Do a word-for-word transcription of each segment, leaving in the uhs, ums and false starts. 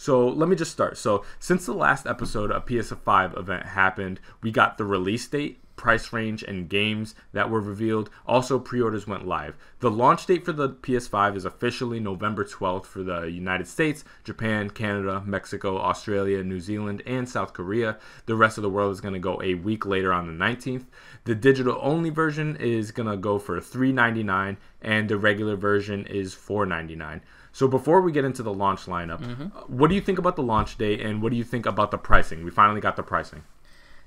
So let me just start. So since the last episode, a P S five event happened. We got the release date, price range, and games that were revealed. Also, pre-orders went live. The launch date for the P S five is officially November twelfth for the United States, Japan, Canada, Mexico, Australia, New Zealand, and South Korea. The rest of the world is going to go a week later on the nineteenth. The digital-only version is going to go for three ninety-nine, and the regular version is four ninety-nine. So before we get into the launch lineup, mm-hmm. what do you think about the launch date, and what do you think about the pricing? We finally got the pricing.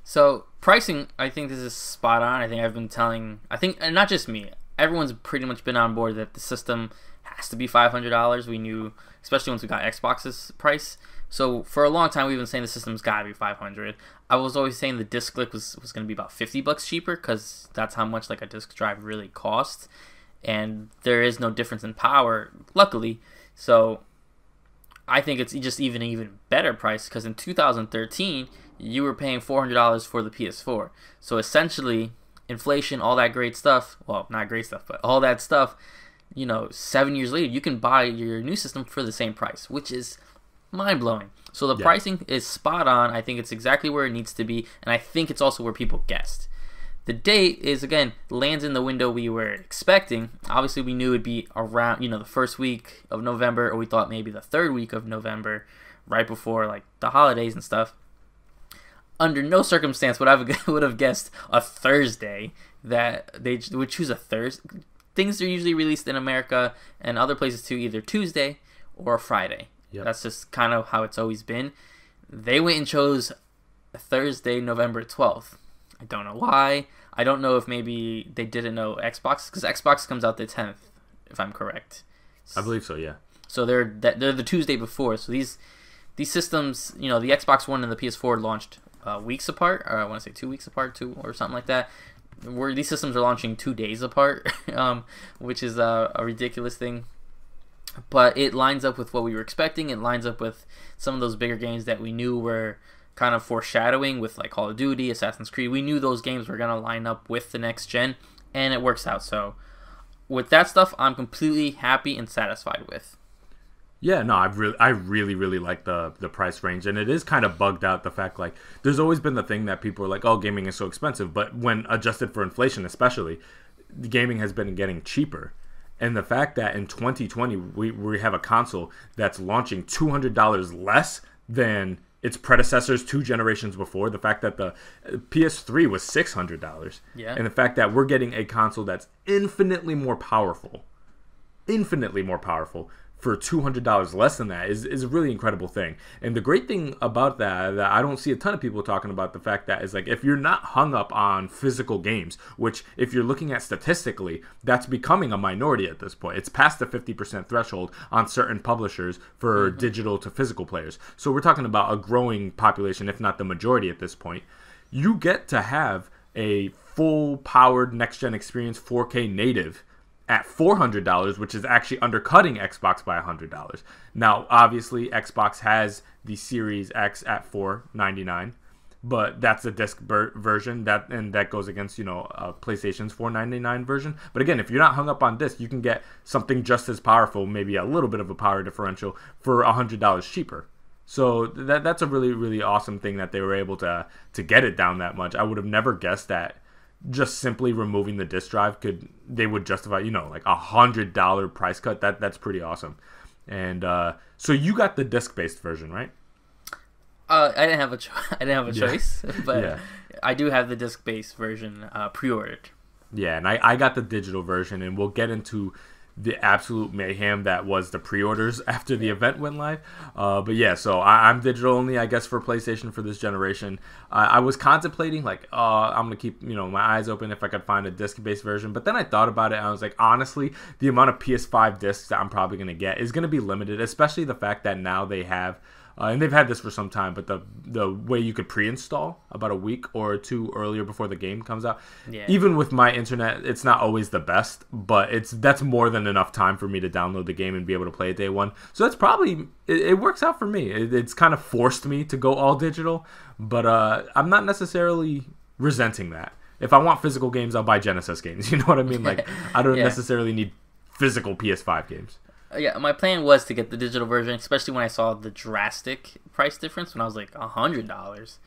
So pricing, I think this is spot on. I think I've been telling, I think, and not just me, everyone's pretty much been on board that the system has to be five hundred dollars. We knew, especially once we got Xbox's price. So for a long time, we've been saying the system's got to be five hundred dollars. I was always saying the disc click was, was going to be about fifty bucks cheaper, because that's how much like a disc drive really costs. And there is no difference in power, luckily. So I think it's just even an even better price, because in two thousand thirteen, you were paying four hundred dollars for the P S four. So essentially, inflation, all that great stuff, well, not great stuff, but all that stuff, you know, seven years later, you can buy your new system for the same price, which is mind-blowing. So the yeah. pricing is spot on. I think it's exactly where it needs to be, and I think it's also where people guessed. The date is, again, lands in the window we were expecting. Obviously, we knew it would be around, you know, the first week of November, or we thought maybe the third week of November, right before, like, the holidays and stuff. Under no circumstance would I would have guessed a Thursday, that they would choose a Thursday. Things are usually released in America and other places too, either Tuesday or Friday. Yep. That's just kind of how it's always been. They went and chose Thursday, November twelfth. I don't know why. I don't know if maybe they didn't know Xbox, because Xbox comes out the tenth, if I'm correct. I believe so, yeah. So they're they're the Tuesday before. So these these systems, you know, the Xbox One and the P S four launched Uh, weeks apart, or I want to say two weeks apart, two or something like that. Where these systems are launching two days apart, um, which is uh, a ridiculous thing. But it lines up with what we were expecting. It lines up with some of those bigger games that we knew were kind of foreshadowing, with like Call of Duty, Assassin's Creed. We knew those games were gonna line up with the next gen, and it works out. So with that stuff, I'm completely happy and satisfied with. Yeah, no, I really, I really, really like the the price range, and it is kind of bugged out the fact, like, there's always been the thing that people are like, oh, gaming is so expensive, but when adjusted for inflation, especially, gaming has been getting cheaper, and the fact that in twenty twenty we we have a console that's launching two hundred dollars less than its predecessors two generations before, the fact that the P S three was six hundred dollars, yeah, and the fact that we're getting a console that's infinitely more powerful, infinitely more powerful. For two hundred dollars less than that is, is a really incredible thing. And the great thing about that, that I don't see a ton of people talking about, the fact that is, like, if you're not hung up on physical games, which if you're looking at statistically, that's becoming a minority at this point. It's past the fifty percent threshold on certain publishers for mm-hmm. digital to physical players. So we're talking about a growing population, if not the majority at this point. You get to have a full-powered next-gen experience, four K native, at four hundred dollars, which is actually undercutting Xbox by one hundred dollars. Now, obviously, Xbox has the Series X at four ninety-nine, but that's a disc version, that and that goes against, you know, uh, PlayStation's four ninety-nine version. But again, if you're not hung up on disc, you can get something just as powerful, maybe a little bit of a power differential, for one hundred dollars cheaper. So that that's a really, really awesome thing that they were able to to get it down that much. I would have never guessed that. Just simply removing the disc drive could they would justify, you know, like a hundred dollar price cut. That that's pretty awesome. And uh, so you got the disc based version, right? Uh, I didn't have a cho- I didn't have a yeah. choice, but yeah. I do have the disc based version uh, pre ordered. Yeah, and I, I got the digital version, and we'll get into the absolute mayhem that was the pre-orders after the event went live. Uh, but yeah, so I, I'm digital only, I guess, for PlayStation for this generation. Uh, I was contemplating, like, uh, I'm going to keep, you know, my eyes open if I could find a disc-based version. But then I thought about it, and I was like, honestly, the amount of P S five discs that I'm probably going to get is going to be limited, especially the fact that now they have, uh, and they've had this for some time, but the the way you could pre-install about a week or two earlier before the game comes out. Yeah. Even with my internet, it's not always the best, but it's that's more than enough time for me to download the game and be able to play it day one. So that's probably, it, it works out for me. It, it's kind of forced me to go all digital, but uh, I'm not necessarily resenting that. If I want physical games, I'll buy Genesis games. You know what I mean? Like, I don't yeah. necessarily need physical P S five games. yeah, my plan was to get the digital version, especially when I saw the drastic price difference when I was like a hundred dollars.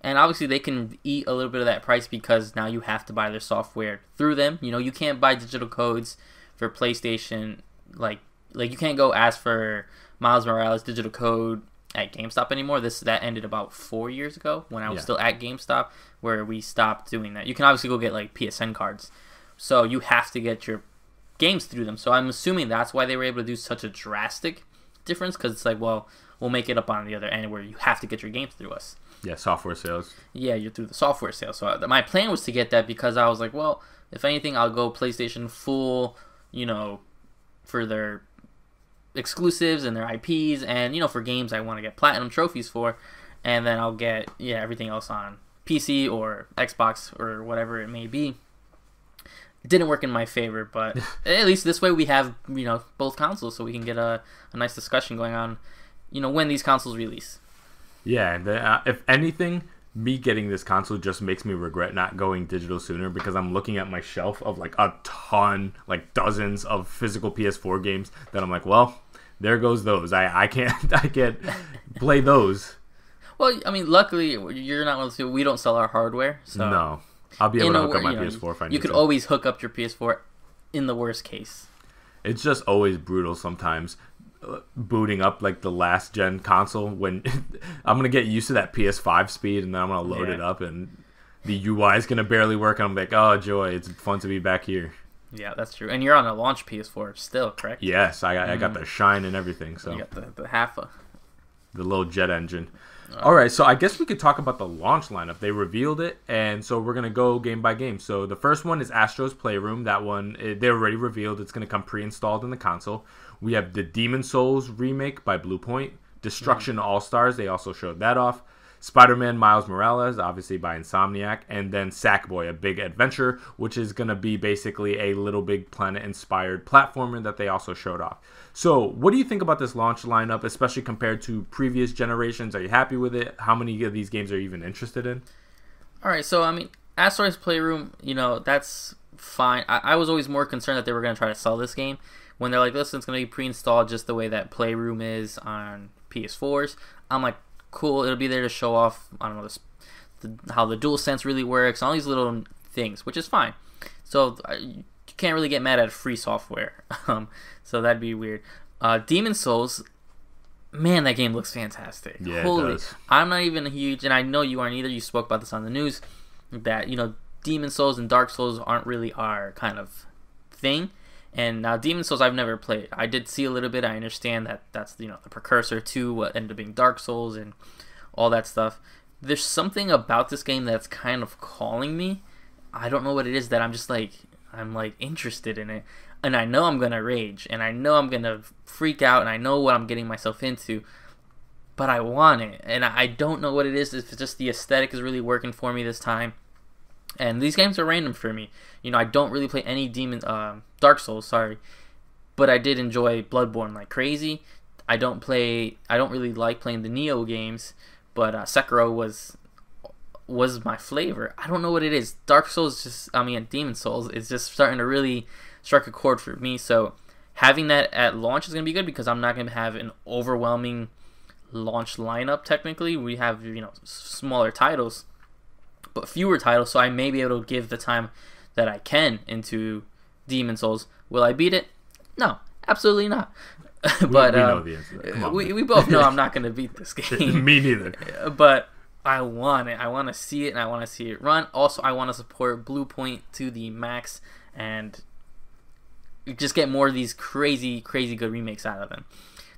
And obviously they can eat a little bit of that price because now you have to buy their software through them. You know, you can't buy digital codes for PlayStation. Like, like you can't go ask for Miles Morales digital code at GameStop anymore. This that ended about four years ago when I was yeah. still at GameStop, where we stopped doing that. You can obviously go get like P S N cards, so you have to get your games through them. So I'm assuming that's why they were able to do such a drastic difference, because it's like, well, we'll make it up on the other end where you have to get your games through us. Yeah, software sales. Yeah, you're through the software sales. So my plan was to get that because I was like, well, if anything, I'll go PlayStation full, you know, for their exclusives and their I Ps, and, you know, for games I want to get platinum trophies for, and then I'll get, yeah, everything else on P C or Xbox or whatever it may be. It didn't work in my favor, but at least this way we have, you know, both consoles, so we can get a, a nice discussion going on, you know, when these consoles release. Yeah, and uh, if anything, me getting this console just makes me regret not going digital sooner, because I'm looking at my shelf of like a ton, like dozens of physical P S four games that I'm like, well, there goes those. I, I can't I can't play those. Well, I mean, luckily you're not one of those people. We don't sell our hardware, so no, I'll be able to hook up my P S four if I need to. You could always hook up your P S four in the worst case. It's just always brutal sometimes. Booting up like the last gen console when I'm gonna get used to that P S five speed, and then I'm gonna load yeah. it up and the U I is gonna barely work, and I'm like, oh joy, it's fun to be back here. Yeah, that's true. And you're on a launch P S four still, correct? Yes, I got, mm. I got the shine and everything. So you got the, the half a... the little jet engine. Oh. All right, so I guess we could talk about the launch lineup. They revealed it, and so we're gonna go game by game. So the first one is Astro's Playroom. That one they already revealed. It's gonna come pre-installed in the console. We have the Demon's Souls remake by Bluepoint, Destruction All-Stars, they also showed that off, Spider-Man Miles Morales, obviously by Insomniac, and then Sackboy, a big adventure, which is going to be basically a Little Big Planet-inspired platformer that they also showed off. So what do you think about this launch lineup, especially compared to previous generations? Are you happy with it? How many of these games are you even interested in? All right, so, I mean, Astro's Playroom, you know, that's fine. I, I was always more concerned that they were going to try to sell this game. When they're like, listen, it's going to be pre-installed just the way that Playroom is on P S fours. I'm like, cool, it'll be there to show off, I don't know, this, the, how the DualSense really works, all these little things, which is fine. So uh, you can't really get mad at free software. Um, so that'd be weird. Uh, Demon's Souls, man, that game looks fantastic. Yeah, Holy, it does. I'm not even a huge, and I know you aren't either. You spoke about this on the news, that, you know, Demon's Souls and Dark Souls aren't really our kind of thing. And now Demon's Souls, I've never played. I did see a little bit. I understand that that's, you know, the precursor to what ended up being Dark Souls and all that stuff. There's something about this game that's kind of calling me. I don't know what it is that I'm just like, I'm like interested in it. And I know I'm going to rage. And I know I'm going to freak out. And I know what I'm getting myself into. But I want it. And I don't know what it is. It's just the aesthetic is really working for me this time. And these games are random for me. You know, I don't really play any Demon, um, Dark Souls, sorry. But I did enjoy Bloodborne like crazy. I don't play, I don't really like playing the Neo games, but uh, Sekiro was was my flavor. I don't know what it is. Dark Souls just, I mean, Demon Souls is just starting to really strike a chord for me. So having that at launch is going to be good, because I'm not going to have an overwhelming launch lineup technically. We have, you know, smaller titles, but fewer titles, so I may be able to give the time that I can into Demon Souls. Will I beat it? No, absolutely not. But we, we um, know the answer. Come on, we, we both know I'm not going to beat this game. Me neither. But I want it. I want to see it, and I want to see it run. Also, I want to support Bluepoint to the max and just get more of these crazy, crazy good remakes out of them.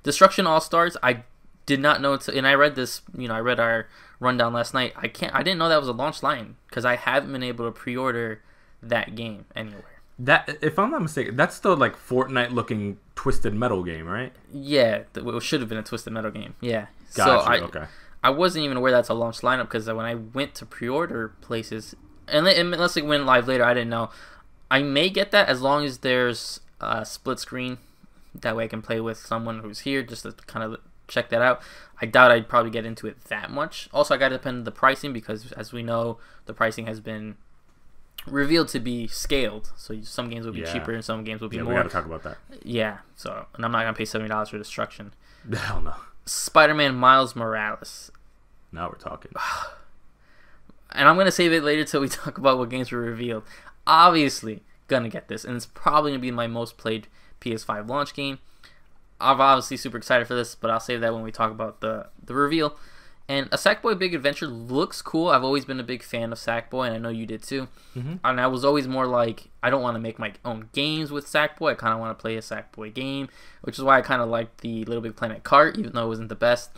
Destruction All-Stars, I did not know, to, and I read this, you know, I read our rundown last night. I can't, I didn't know that was a launch line, because I haven't been able to pre-order that game anywhere. That, if I'm not mistaken, that's the like Fortnite-looking Twisted Metal game, right? Yeah, it should have been a Twisted Metal game. Yeah. Gotcha. So I, okay. I wasn't even aware that's a launch lineup, because when I went to pre-order places, and unless it went live later, I didn't know. I may get that as long as there's a split screen. That way I can play with someone who's here just to kind of check that out. I doubt I'd probably get into it that much. Also, I gotta depend on the pricing, because as we know, the pricing has been revealed to be scaled, so some games will be yeah. cheaper and some games will be yeah, more. We gotta talk about that. Yeah, so and I'm not gonna pay seventy dollars for Destruction. Hell no. Spider-Man Miles Morales. Now we're talking. And I'm gonna save it later till we talk about what games were revealed. Obviously, gonna get this, and it's probably gonna be my most played P S five launch game. I'm obviously super excited for this, but I'll save that when we talk about the the reveal. And a Sackboy Big Adventure looks cool. I've always been a big fan of Sackboy, and I know you did too. Mm-hmm. And I was always more like, I don't want to make my own games with Sackboy. I kind of want to play a Sackboy game, which is why I kind of liked the Little Big Planet cart, even though it wasn't the best.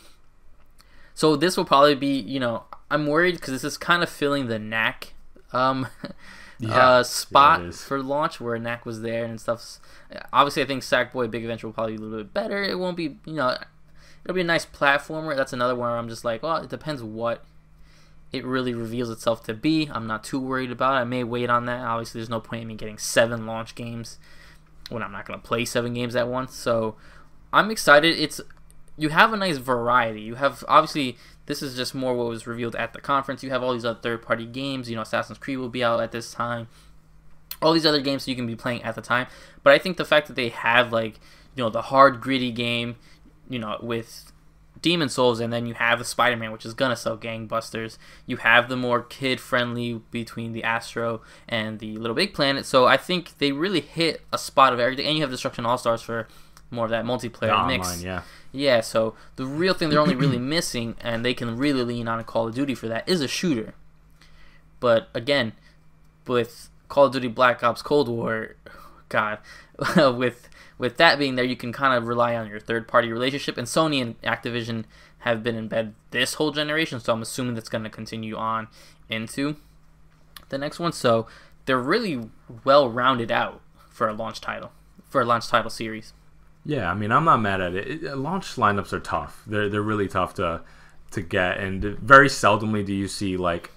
So this will probably be, you know, I'm worried because this is kind of filling the Knack um, yeah. uh, spot yeah, for launch, where Knack was there and stuff. Obviously, I think Sackboy Big Adventure will probably be a little bit better. It won't be, you know... It'll be a nice platformer. That's another one where I'm just like, well, it depends what it really reveals itself to be. I'm not too worried about it. I may wait on that. Obviously, there's no point in me getting seven launch games when I'm not going to play seven games at once. So I'm excited. It's you have a nice variety. You have, obviously, this is just more what was revealed at the conference. You have all these other third-party games. You know, Assassin's Creed will be out at this time. All these other games you can be playing at the time. But I think the fact that they have, like, you know, the hard, gritty game, you know, with Demon's Souls, and then you have the Spider-Man, which is gonna sell gangbusters. You have the more kid-friendly between the Astro and the Little Big Planet. So I think they really hit a spot of everything. And you have Destruction All-Stars for more of that multiplayer yeah, mix. Online, yeah. Yeah, so the real thing they're only really missing, and they can really lean on Call of Duty for that, is a shooter. But again, with Call of Duty Black Ops Cold War, God, with... With that being there, you can kind of rely on your third-party relationship. And Sony and Activision have been in bed this whole generation, so I'm assuming that's going to continue on into the next one. So they're really well-rounded out for a launch title, for a launch title series. Yeah, I mean, I'm not mad at it. it launch lineups are tough. They're they're really tough to to get, and very seldomly do you see like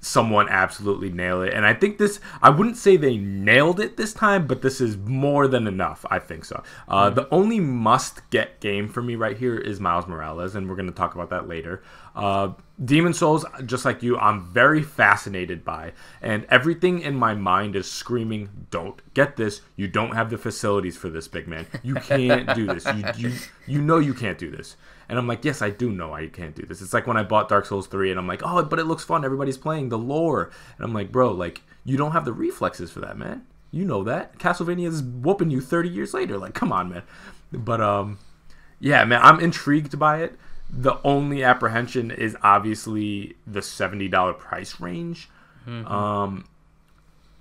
someone absolutely nail it. And I think this, I wouldn't say they nailed it this time, but this is more than enough. I think so. Uh, mm-hmm. The only must-get game for me right here is Miles Morales, and we're going to talk about that later. Uh, Demon's Souls, just like you, I'm very fascinated by, and everything in my mind is screaming, don't get this. You don't have the facilities for this, big man. You can't do this. You, you, you know you can't do this. And I'm like, yes, I do know I can't do this. It's like when I bought Dark Souls three, and I'm like, oh, but it looks fun. Everybody's playing the lore. And I'm like, bro, like, you don't have the reflexes for that, man. You know that. Castlevania's whooping you thirty years later. Like, come on, man. But, um, yeah, man, I'm intrigued by it. The only apprehension is obviously the seventy dollar price range. Mm-hmm. Um,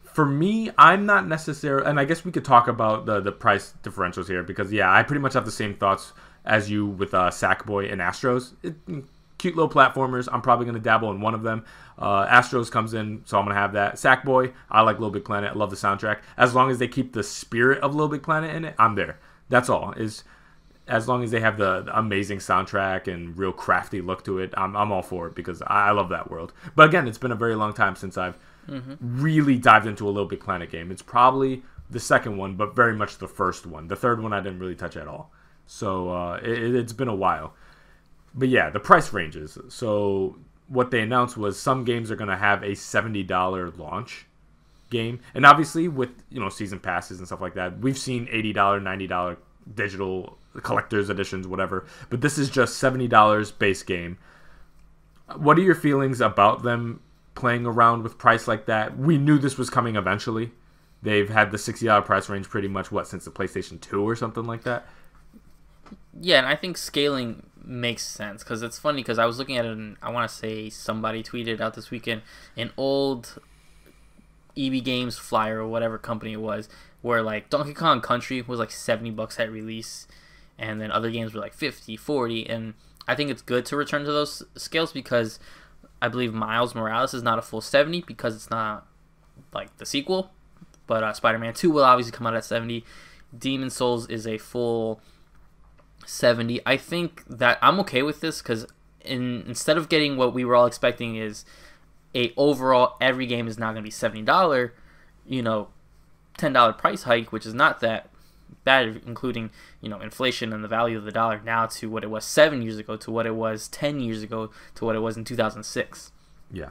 for me, I'm not necessarily... And I guess we could talk about the, the price differentials here because, yeah, I pretty much have the same thoughts as you with uh, Sackboy and Astros. It, cute little platformers. I'm probably going to dabble in one of them. Uh, Astros comes in, so I'm going to have that. Sackboy, I like Little Big Planet. I love the soundtrack. As long as they keep the spirit of Little Big Planet in it, I'm there. That's all. Is As long as they have the, the amazing soundtrack and real crafty look to it, I'm, I'm all for it because I, I love that world. But again, it's been a very long time since I've mm-hmm. really dived into a Little Big Planet game. It's probably the second one, but very much the first one. The third one I didn't really touch at all. So uh, it, it's been a while. But yeah, the price ranges. So what they announced was some games are going to have a seventy dollar launch game. And obviously with, you know, season passes and stuff like that, we've seen eighty dollar, ninety dollar digital collector's editions, whatever. But this is just seventy dollar base game. What are your feelings about them playing around with price like that? We knew this was coming eventually. They've had the sixty dollar price range pretty much, what, since the PlayStation two or something like that? Yeah, and I think scaling makes sense because it's funny because I was looking at it and I want to say somebody tweeted out this weekend an old E B Games flyer or whatever company it was where like Donkey Kong Country was like seventy bucks at release and then other games were like fifty, forty, and I think it's good to return to those scales because I believe Miles Morales is not a full seventy because it's not like the sequel, but uh, Spider-Man two will obviously come out at seventy. Demon's Souls is a full seventy. I think that I'm okay with this because in instead of getting what we were all expecting is a overall every game is not going to be seventy dollar, you know, ten dollar price hike, which is not that bad, including, you know, inflation and the value of the dollar now to what it was seven years ago, to what it was ten years ago, to what it was in two thousand six. Yeah.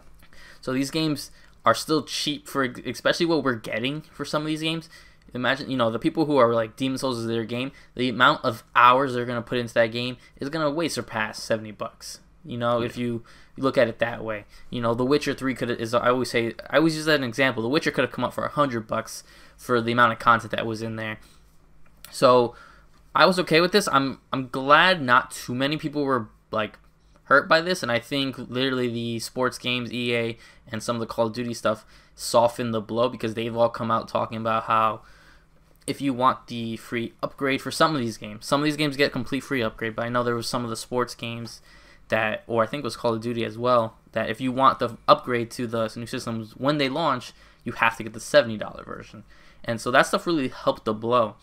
So these games are still cheap for especially what we're getting for some of these games. Imagine, you know, the people who are like Demon's Souls is their game, the amount of hours they're going to put into that game is going to way surpass seventy bucks. You know, yeah. if you look at it that way. You know, The Witcher three could is I always say I always use that as an example. The Witcher could have come up for a hundred bucks for the amount of content that was in there. So I was okay with this. I'm I'm glad not too many people were like hurt by this, and I think literally the sports games, E A, and some of the Call of Duty stuff softened the blow because they've all come out talking about how if you want the free upgrade for some of these games, some of these games get complete free upgrade, but I know there was some of the sports games that, or I think it was Call of Duty as well, that if you want the upgrade to the new systems when they launch, you have to get the seventy dollar version. And so that stuff really helped the blow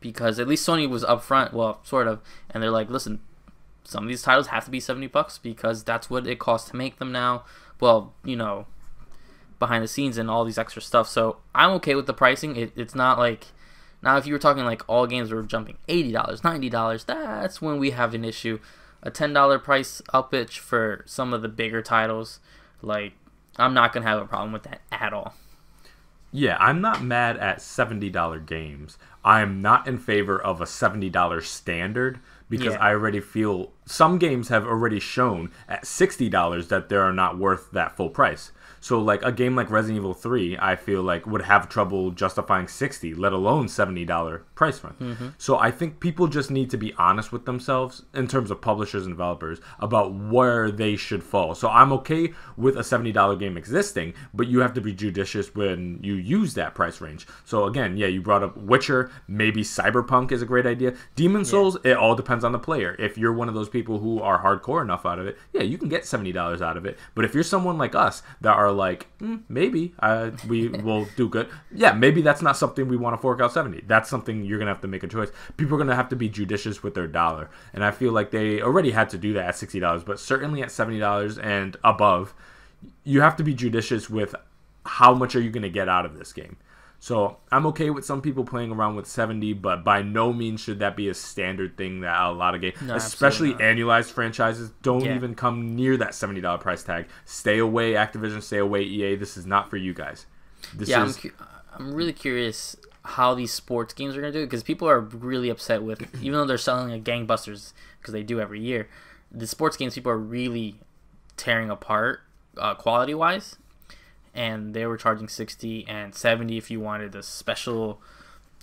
because at least Sony was upfront, well, sort of, and they're like, listen, some of these titles have to be seventy bucks because that's what it costs to make them now. Well, you know, behind the scenes and all these extra stuff. So I'm okay with the pricing. It, it's not like, now if you were talking like all games were jumping eighty dollars, ninety dollars, that's when we have an issue. A ten dollar price up-itch for some of the bigger titles, like, I'm not going to have a problem with that at all. Yeah, I'm not mad at seventy dollar games. I'm not in favor of a seventy dollar standard because yeah. I already feel some games have already shown at sixty dollars that they are not worth that full price. So, like, a game like Resident Evil three, I feel like would have trouble justifying sixty dollars, let alone seventy dollar price run. Mm-hmm. So I think people just need to be honest with themselves in terms of publishers and developers about where they should fall. So I'm okay with a seventy dollar game existing, but you have to be judicious when you use that price range. So, again, yeah, you brought up Witcher. Maybe Cyberpunk is a great idea. Demon's yeah. Souls, it all depends on the player. If you're one of those people who are hardcore enough out of it, yeah, you can get seventy dollars out of it. But if you're someone like us that are like, mm, maybe uh, we will do good. Yeah, maybe that's not something we want to fork out seventy. That's something you're going to have to make a choice. People are going to have to be judicious with their dollar. And I feel like they already had to do that at sixty dollars, but certainly at seventy dollars and above, you have to be judicious with how much are you going to get out of this game. So I'm okay with some people playing around with seventy, but by no means should that be a standard thing that a lot of games, no, especially annualized franchises, don't yeah. even come near that seventy dollar price tag. Stay away, Activision. Stay away, E A. This is not for you guys. This yeah, is... I'm, cu I'm really curious how these sports games are going to do it because people are really upset with, even though they're selling like gangbusters because they do every year, the sports games people are really tearing apart uh, quality-wise. And they were charging sixty and seventy if you wanted the special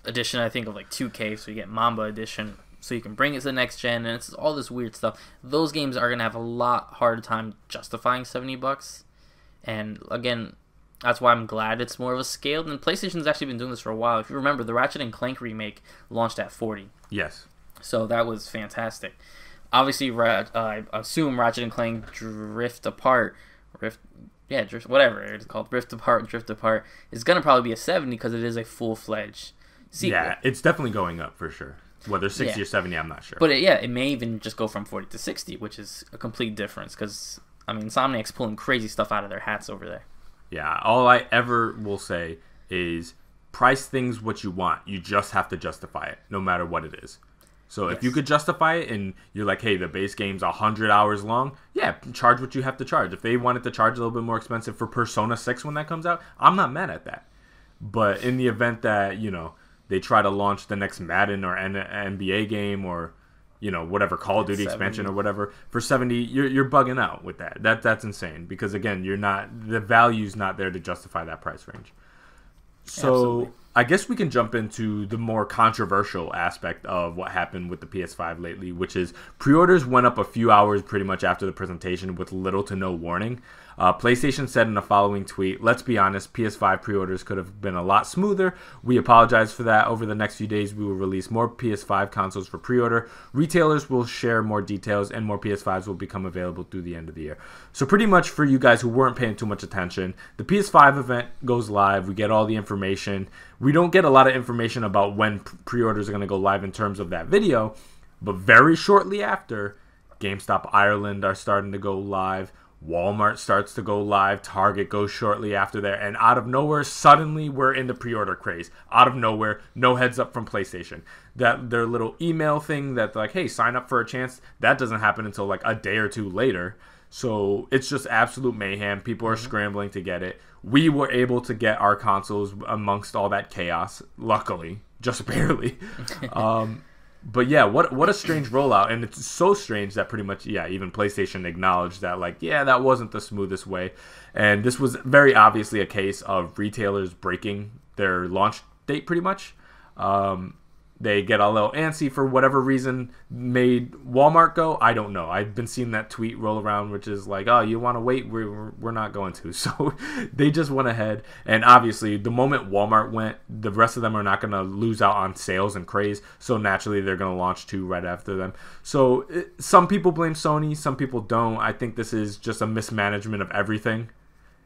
edition, I think, of like two K. So you get Mamba edition, so you can bring it to the next gen, and it's all this weird stuff. Those games are gonna have a lot harder time justifying seventy bucks. And again, that's why I'm glad it's more of a scaled. And PlayStation's actually been doing this for a while. If you remember, the Ratchet and Clank remake launched at forty. Yes. So that was fantastic. Obviously, uh, I assume Ratchet and Clank drift apart. Rift. Yeah, drift, whatever it's called, Drift Apart, Drift Apart. It's going to probably be a seventy because it is a full-fledged sequel. Yeah, it's definitely going up for sure. Whether sixty yeah. or seventy, I'm not sure. But, it, yeah, it may even just go from forty to sixty, which is a complete difference because, I mean, Insomniac's pulling crazy stuff out of their hats over there. Yeah, all I ever will say is price things what you want. You just have to justify it, no matter what it is. So yes. if you could justify it and you're like, hey, the base game's a hundred hours long, yeah, charge what you have to charge. If they wanted to charge a little bit more expensive for Persona six when that comes out, I'm not mad at that. But in the event that, you know, they try to launch the next Madden or N B A game or, you know, whatever, Call of Duty expansion or whatever, for seventy, you're, you're bugging out with that. that. That's insane because, again, you're not the value's not there to justify that price range. So Absolutely. I guess we can jump into the more controversial aspect of what happened with the P S five lately, which is pre-orders went up a few hours pretty much after the presentation with little to no warning. Uh, PlayStation said in the following tweet, let's be honest, P S five pre-orders could have been a lot smoother. We apologize for that. Over the next few days, we will release more P S five consoles for pre-order. Retailers will share more details and more P S fives will become available through the end of the year. So pretty much for you guys who weren't paying too much attention, the P S five event goes live. We get all the information. We don't get a lot of information about when pre-orders are going to go live in terms of that video, but very shortly after, GameStop Ireland are starting to go live. Walmart starts to go live, Target goes shortly after there, and out of nowhere, suddenly we're in the pre-order craze. Out of nowhere, no heads up from PlayStation. That their little email thing that like, hey, sign up for a chance, that doesn't happen until like a day or two later. So it's just absolute mayhem. People are scrambling to get it. We were able to get our consoles amongst all that chaos, luckily, just barely. Um, but yeah, what what a strange rollout. And it's so strange that pretty much, yeah, even PlayStation acknowledged that, like, yeah, that wasn't the smoothest way. And this was very obviously a case of retailers breaking their launch date pretty much. Um, they get a little antsy for whatever reason, made Walmart go. I don't know. I've been seeing that tweet roll around, which is like, oh, you want to wait? We're, we're not going to. So they just went ahead. And obviously, the moment Walmart went, the rest of them are not going to lose out on sales and craze. So naturally, they're going to launch two right after them. So it, some people blame Sony. Some people don't. I think this is just a mismanagement of everything.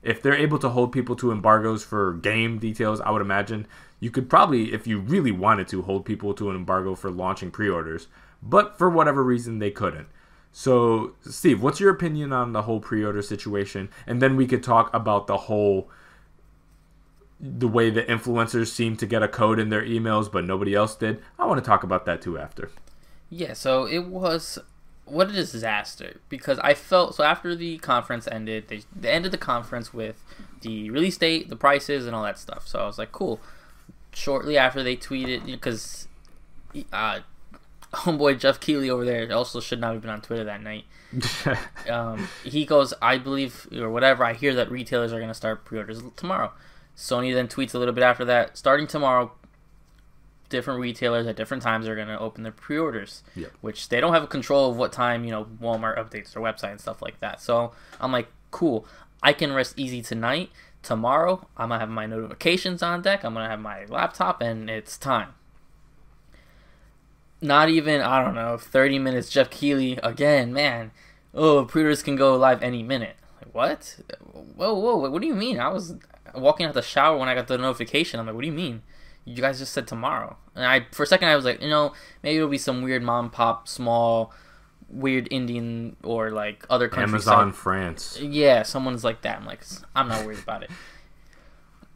If they're able to hold people to embargoes for game details, I would imagine you could probably, if you really wanted to, hold people to an embargo for launching pre-orders. But for whatever reason, they couldn't. So, Steve, what's your opinion on the whole pre-order situation? And then we could talk about the whole, the way that influencers seem to get a code in their emails, but nobody else did. I want to talk about that too after. Yeah, so it was... what a disaster, because I felt so after the conference ended, they, they ended the conference with the release date, the prices, and all that stuff. So I was like, cool. Shortly after they tweeted, because uh, homeboy Jeff Keighley over there also should not have been on Twitter that night. um, he goes, I believe, or whatever, I hear that retailers are going to start pre-orders tomorrow. Sony then tweets a little bit after that, starting tomorrow, different retailers at different times are going to open their pre-orders, yep. Which they don't have control of what time, you know, Walmart updates their website and stuff like that. So I'm like, cool, I can rest easy tonight. Tomorrow, I'm going to have my notifications on deck. I'm going to have my laptop, and it's time. Not even, I don't know, thirty minutes, Jeff Keighley, again, man, oh, pre-orders can go live any minute. Like, what? Whoa, whoa, what do you mean? I was walking out the shower when I got the notification. I'm like, what do you mean? You guys just said tomorrow. And I, for a second, I was like, you know, maybe it'll be some weird mom, pop, small, weird Indian or like other countries. Amazon, France. Yeah, someone's like that. I'm like, I'm not worried about it.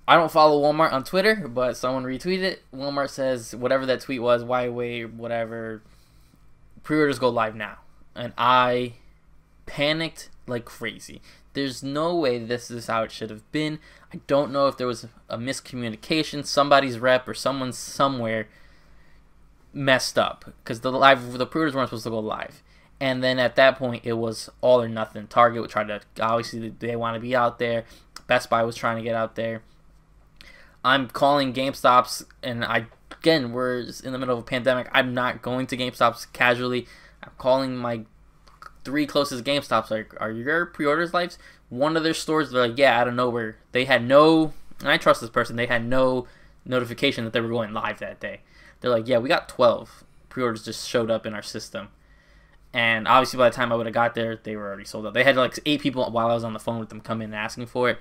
I don't follow Walmart on Twitter, but someone retweeted it. Walmart says, whatever that tweet was, why wait, whatever. Pre-orders go live now. And I panicked like crazy. There's no way this is how it should have been. I don't know if there was a miscommunication. Somebody's rep or someone somewhere messed up, because the live the pre-orders weren't supposed to go live. And then at that point, it was all or nothing. Target would try to, obviously they want to be out there. Best Buy was trying to get out there. I'm calling GameStops, and I again we're in the middle of a pandemic. I'm not going to GameStops casually. I'm calling my three closest GameStops, like, are your pre-orders lives? One of their stores, they're like, yeah, out of nowhere. They had no, and I trust this person, they had no notification that they were going live that day. They're like, yeah, we got twelve. Pre-orders just showed up in our system. And obviously by the time I would have got there, they were already sold out. They had like eight people while I was on the phone with them come in asking for it.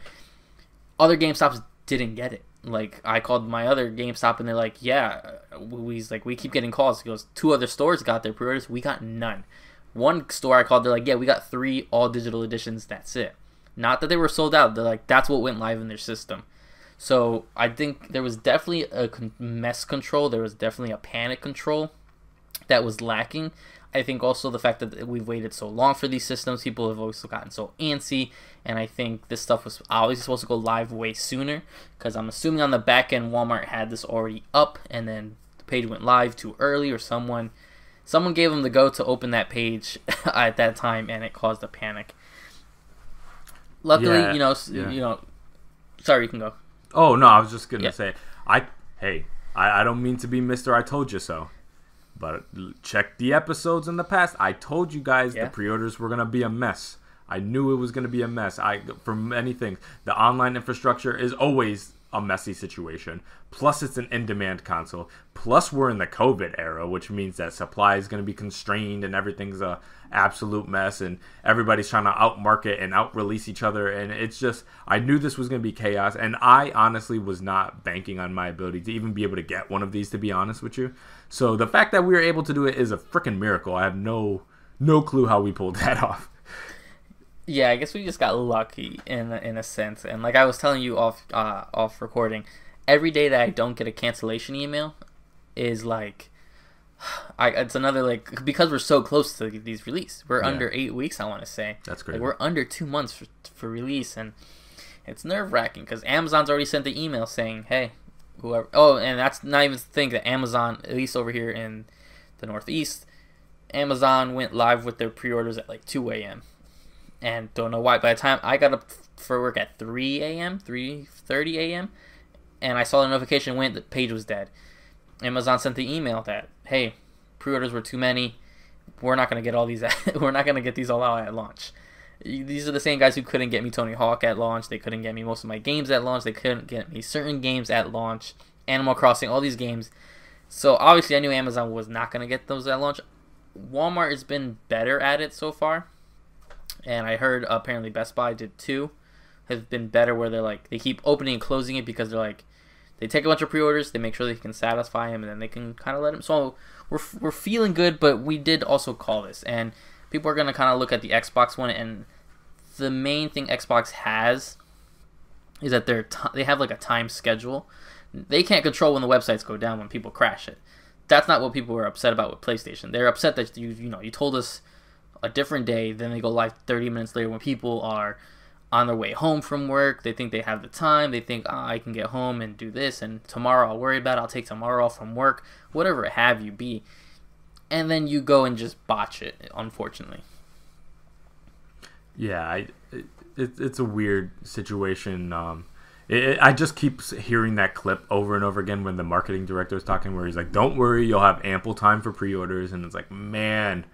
Other GameStops didn't get it. Like, I called my other GameStop, and they're like, yeah, we, like, we keep getting calls. He goes, two other stores got their pre-orders. We got none. One store I called, they're like, yeah, we got three all-digital editions, that's it. Not that they were sold out, they're like, that's what went live in their system. So I think there was definitely a mess control, there was definitely a panic control that was lacking. I think also the fact that we've waited so long for these systems, people have also gotten so antsy, and I think this stuff was obviously supposed to go live way sooner, because I'm assuming on the back end, Walmart had this already up, and then the page went live too early, or someone... Someone gave them the go to open that page at that time, and it caused a panic. Luckily, yeah, you know, yeah. you know. Sorry, you can go. Oh no, I was just gonna yeah. say, I hey, I, I don't mean to be Mister I told you so, but check the episodes in the past. I told you guys yeah. the pre-orders were gonna be a mess. I knew it was gonna be a mess. I for many things, the online infrastructure is always a messy situation. Plus, it's an in-demand console. Plus, we're in the COVID era, which means that supply is going to be constrained and everything's a absolute mess. And everybody's trying to outmarket and out-release each other. And it's just, I knew this was going to be chaos. And I honestly was not banking on my ability to even be able to get one of these, to be honest with you. So the fact that we were able to do it is a freaking miracle. I have no no clue how we pulled that off. Yeah, I guess we just got lucky in in a sense. And like I was telling you off uh, off recording, every day that I don't get a cancellation email is like, I, it's another, like, because we're so close to these release. We're yeah. under eight weeks, I want to say. That's great. Like, we're under two months for, for release, and it's nerve-wracking because Amazon's already sent the email saying, hey, whoever. Oh, and that's not even the thing that Amazon, at least over here in the Northeast, Amazon went live with their pre-orders at like two A M And don't know why. By the time I got up for work at three A M, three thirty A M, and I saw the notification went, the page was dead. Amazon sent the email that, hey, pre-orders were too many. We're not gonna get all these. At, we're not gonna get these all out at launch. These are the same guys who couldn't get me Tony Hawk at launch. They couldn't get me most of my games at launch. They couldn't get me certain games at launch. Animal Crossing, all these games. So obviously, I knew Amazon was not gonna get those at launch. Walmart has been better at it so far, and I heard apparently Best Buy did too. Has been better where they're like they keep opening and closing it because they're like. They take a bunch of pre-orders. They make sure they can satisfy him, and then they can kind of let him. So we're we're feeling good, but we did also call this, and people are gonna kind of look at the Xbox One, and the main thing Xbox has is that they're t they have like a time schedule. They can't control when the websites go down, when people crash it. That's not what people are upset about with PlayStation. They're upset that you you know you told us a different day, then they go live thirty minutes later when people are on their way home from work. They think they have the time. They think, oh, I can get home and do this, and tomorrow I'll worry about it. I'll take tomorrow off from work, whatever it have you be. And then you go and just botch it, unfortunately. Yeah, I, it, it, it's a weird situation. Um, it, it, I just keep hearing that clip over and over again when the marketing director is talking where he's like, don't worry, you'll have ample time for pre-orders. And it's like, man...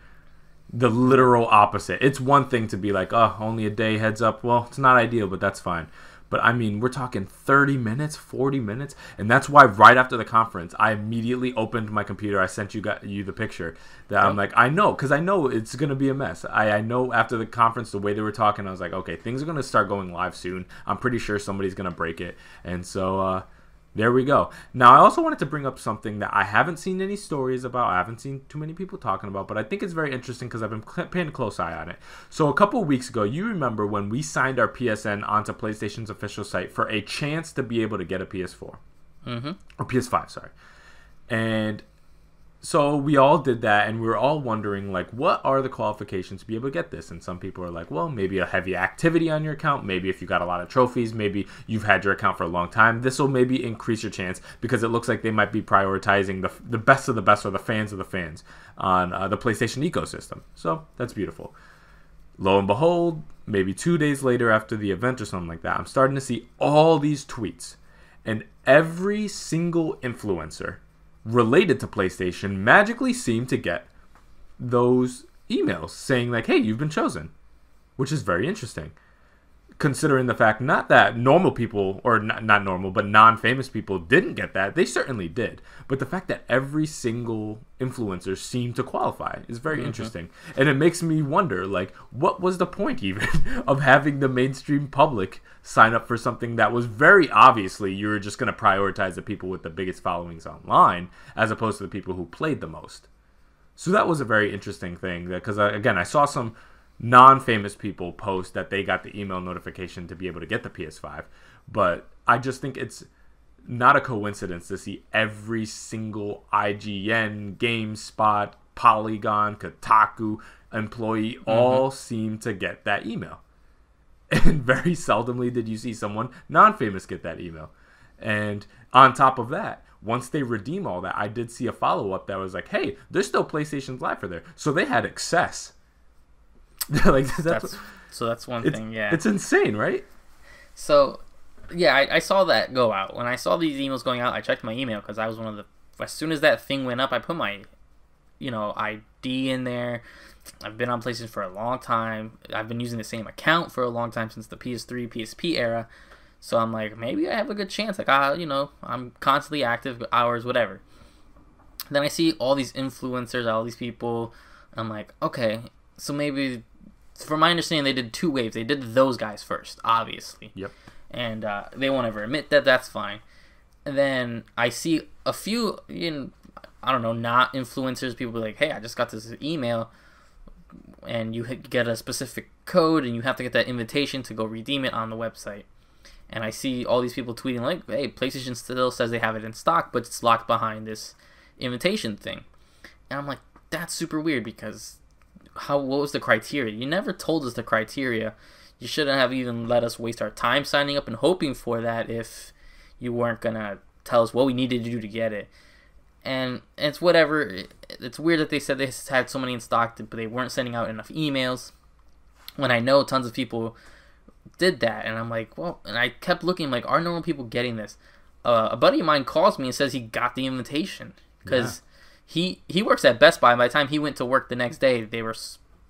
the literal opposite. It's one thing to be like, oh, only a day heads up. Well, it's not ideal, but that's fine. But, I mean, we're talking thirty minutes, forty minutes. And that's why right after the conference, I immediately opened my computer. I sent you got you the picture that I'm like, I know, because I know it's going to be a mess. I, I know after the conference, the way they were talking, I was like, okay, things are going to start going live soon. I'm pretty sure somebody's going to break it. And so uh, there we go. Now, I also wanted to bring up something that I haven't seen any stories about. I haven't seen too many people talking about, but I think it's very interesting because I've been paying a close eye on it. So a couple of weeks ago, you remember when we signed our P S N onto PlayStation's official site for a chance to be able to get a P S four. Mm-hmm. Or P S five, sorry. And so we all did that, and we were all wondering, like, what are the qualifications to be able to get this? And some people are like, well, maybe a heavy activity on your account. Maybe if you got a lot of trophies. Maybe you've had your account for a long time. This will maybe increase your chance because it looks like they might be prioritizing the, the best of the best or the fans of the fans on uh, the PlayStation ecosystem. So that's beautiful. Lo and behold, maybe two days later after the event or something like that, I'm starting to see all these tweets. And every single influencer related to PlayStation magically seem to get those emails saying like, hey, you've been chosen, which is very interesting considering the fact not that normal people or not, not normal but non-famous people didn't get that. They certainly did, but the fact that every single influencer seemed to qualify is very mm-hmm. interesting, and it makes me wonder, like, what was the point even of having the mainstream public sign up for something that was very obviously you were just going to prioritize the people with the biggest followings online as opposed to the people who played the most. So that was a very interesting thing, because again, I saw some non-famous people post that they got the email notification to be able to get the P S five, but I just think it's not a coincidence to see every single I G N, GameSpot, Polygon, Kotaku employee mm-hmm. all seem to get that email, and very seldomly did you see someone non-famous get that email. And on top of that, once they redeem all that, I did see a follow-up that was like, hey, there's still PlayStation Live for there, so they had access. Like that's, that's, so that's one thing. Yeah, it's insane, right? So yeah, I, I saw that go out. When I saw these emails going out, I checked my email because I was one of the, as soon as that thing went up, I put my you know I D in there. I've been on PlayStation for a long time. I've been using the same account for a long time since the P S three, P S P era. So I'm like, maybe I have a good chance, like I you know I'm constantly active, hours, whatever. Then I see all these influencers, all these people. I'm like, okay, so maybe. From my understanding, they did two waves. They did those guys first, obviously. Yep. And uh, they won't ever admit that. That's fine. And then I see a few, you know, I don't know, not influencers. People be like, hey, I just got this email, and you get a specific code, and you have to get that invitation to go redeem it on the website. And I see all these people tweeting like, hey, PlayStation still says they have it in stock, but it's locked behind this invitation thing. And I'm like, that's super weird, because how what was the criteria? You never told us the criteria. You shouldn't have even let us waste our time signing up and hoping for that if you weren't gonna tell us what we needed to do to get it. And it's whatever. It's weird that they said they had so many in stock, but they weren't sending out enough emails, when I know tons of people did that. And I'm like, well, and I kept looking, like, are normal people getting this? Uh, a buddy of mine calls me and says he got the invitation, because yeah. he he works at Best Buy. By the time he went to work the next day, they were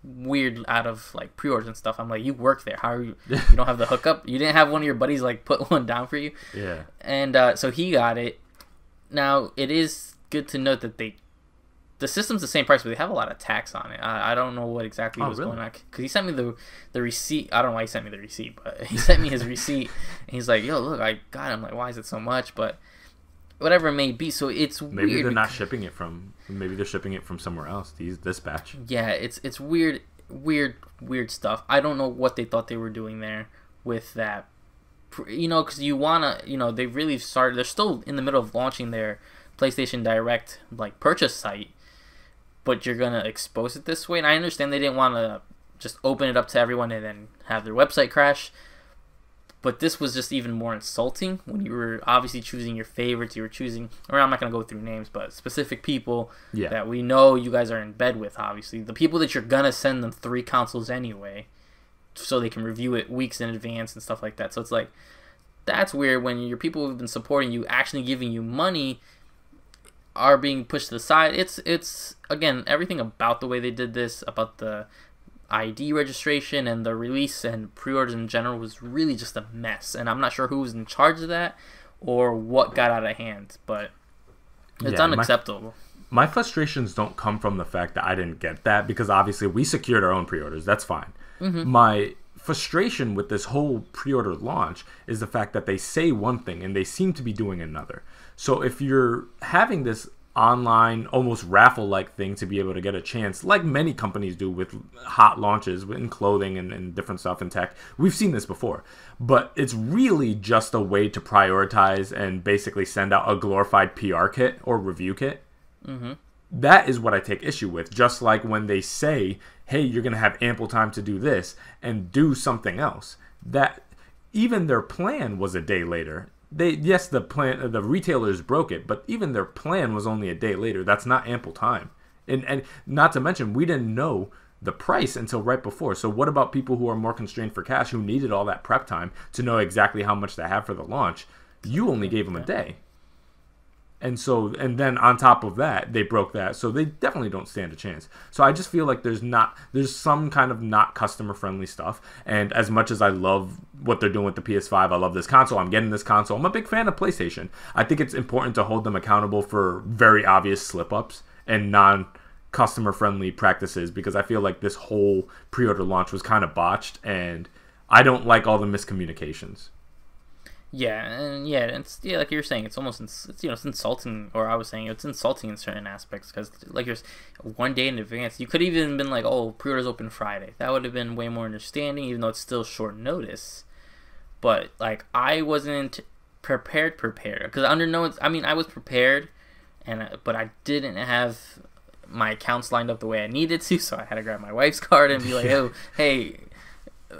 weird out of like pre-orders and stuff. I'm like, you work there, how are you? You don't have the hookup? You didn't have one of your buddies like put one down for you? Yeah. And uh, so he got it. Now it is good to note that they, the system's the same price, but they have a lot of tax on it. I, I don't know what exactly oh, was really? going on, because he sent me the the receipt. I don't know why he sent me the receipt, but he sent me his receipt, and he's like, "Yo, look, I got it." I'm like, "Why is it so much?" But whatever it may be, so it's maybe weird. Maybe they're not shipping it from. Maybe they're shipping it from somewhere else. These this batch. Yeah, it's it's weird, weird, weird stuff. I don't know what they thought they were doing there with that. You know, because you wanna, you know, they really started. They're still in the middle of launching their PlayStation Direct like purchase site, but you're gonna expose it this way. And I understand they didn't want to just open it up to everyone and then have their website crash, but this was just even more insulting when you were obviously choosing your favorites. You were choosing, or I'm not gonna go through names, but specific people yeah. that we know you guys are in bed with. Obviously, the people that you're gonna send them three consoles anyway, so they can review it weeks in advance and stuff like that. So it's like, that's weird when your people who've been supporting you, actually giving you money, are being pushed to the side. It's it's again, everything about the way they did this, about the I D registration and the release and pre-orders in general, was really just a mess. And I'm not sure who was in charge of that or what got out of hand, but it's yeah, unacceptable. My, my frustrations don't come from the fact that I didn't get that, because obviously we secured our own pre-orders. That's fine. Mm-hmm. My frustration with this whole pre-order launch is the fact that they say one thing and they seem to be doing another. So if you're having this online almost raffle-like thing to be able to get a chance, like many companies do with hot launches in clothing and, and different stuff in tech, we've seen this before. But it's really just a way to prioritize and basically send out a glorified P R kit or review kit. Mm-hmm. That is what I take issue with. Just like when they say, hey, you're going to have ample time to do this, and do something else. That even their plan was a day later. They yes, the plan, the retailers broke it, but even their plan was only a day later. That's not ample time. And and not to mention, we didn't know the price until right before. So what about people who are more constrained for cash, who needed all that prep time to know exactly how much they have for the launch? You only gave them a day. And so, and then on top of that, they broke that. So they definitely don't stand a chance. So I just feel like there's not, there's some kind of not customer friendly stuff. And as much as I love what they're doing with the P S five, I love this console, I'm getting this console, I'm a big fan of PlayStation. I think it's important to hold them accountable for very obvious slip ups and non customer friendly practices, because I feel like this whole pre-order launch was kind of botched, and I don't like all the miscommunications. Yeah, and yeah, it's yeah, like you're saying, it's almost ins it's, you know, it's insulting. Or I was saying, it's insulting in certain aspects, because like you're one day in advance, you could have even been like, oh, pre-orders open Friday. That would have been way more understanding, even though it's still short notice. But like, I wasn't prepared, prepared because under no, I mean, I was prepared, and but I didn't have my accounts lined up the way I needed to, so I had to grab my wife's card and be like, oh, hey,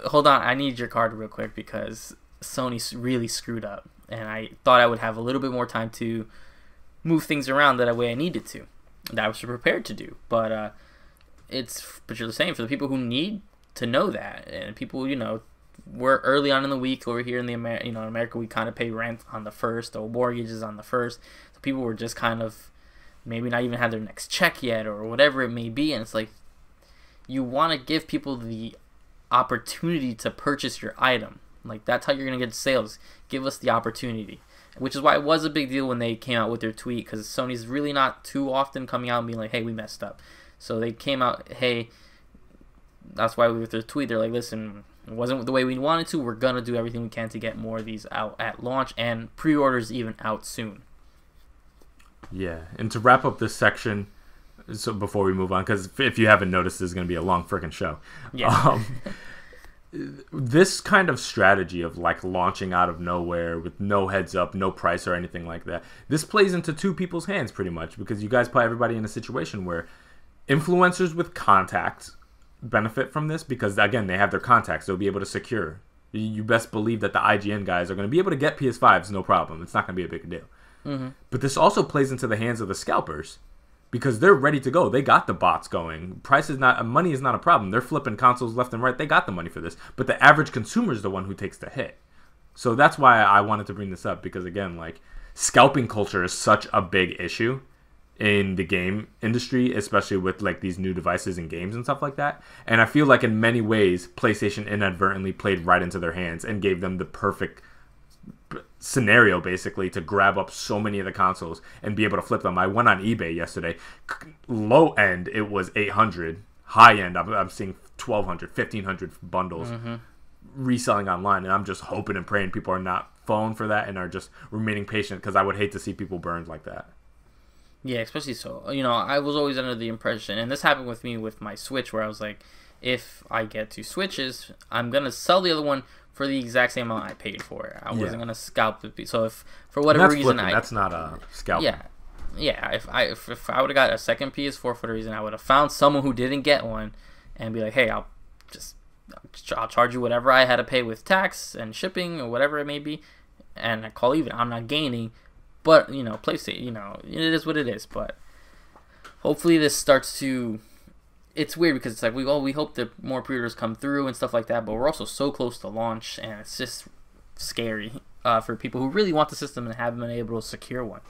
hold on, I need your card real quick, because Sony really screwed up, and I thought I would have a little bit more time to move things around that way I needed to, that I was prepared to do. But uh, it's but you're the same for the people who need to know that, and people, you know, we're early on in the week over here in the Amer you know in America, we kind of pay rent on the first, or mortgages on the first. So people were just kind of maybe not even have their next check yet, or whatever it may be, and it's like, you want to give people the opportunity to purchase your item. Like, that's how you're going to get sales. Give us the opportunity. Which is why it was a big deal when they came out with their tweet, because Sony's really not too often coming out and being like, hey, we messed up. So they came out, hey, that's why with their tweet, they're like, listen, it wasn't the way we wanted to. We're going to do everything we can to get more of these out at launch, and pre-orders even out soon. Yeah, and to wrap up this section, so before we move on, because if you haven't noticed, this is going to be a long freaking show. Yeah. Um, this kind of strategy of like launching out of nowhere with no heads up, no price or anything like that, this plays into two people's hands pretty much, because you guys put everybody in a situation where influencers with contacts benefit from this, because again, they have their contacts, they'll be able to secure. You best believe that the I G N guys are going to be able to get P S fives, no problem. It's not going to be a big deal. Mm-hmm. But this also plays into the hands of the scalpers, because they're ready to go. They got the bots going. Price is not, money is not a problem. They're flipping consoles left and right. They got the money for this. But the average consumer is the one who takes the hit. So that's why I wanted to bring this up, because again, like, scalping culture is such a big issue in the game industry, especially with like these new devices and games and stuff like that. And I feel like in many ways, PlayStation inadvertently played right into their hands and gave them the perfect scenario basically to grab up so many of the consoles and be able to flip them. I went on eBay yesterday. Low end, it was eight hundred. High end, I'm, I'm seeing twelve hundred, fifteen hundred bundles mm-hmm. reselling online. And I'm just hoping and praying people are not falling for that and are just remaining patient, because I would hate to see people burned like that. Yeah, especially so. You know, I was always under the impression, and this happened with me with my Switch, where I was like, if I get two Switches, I'm going to sell the other one for the exact same amount I paid for it. I yeah. wasn't going to scalp it. So if, for whatever that's reason... Flipping. I, that's not a scalp. Yeah. Yeah, if I if, if I would have got a second P S four for the reason, I would have found someone who didn't get one and be like, hey, I'll just I'll charge you whatever I had to pay with tax and shipping or whatever it may be, and I call even. I'm not gaining... But, you know, PlayStation, you know, it is what it is. But hopefully this starts to... It's weird because it's like, we all we hope that more pre-orders come through and stuff like that. But we're also so close to launch, and it's just scary uh, for people who really want the system and haven't been able to secure one.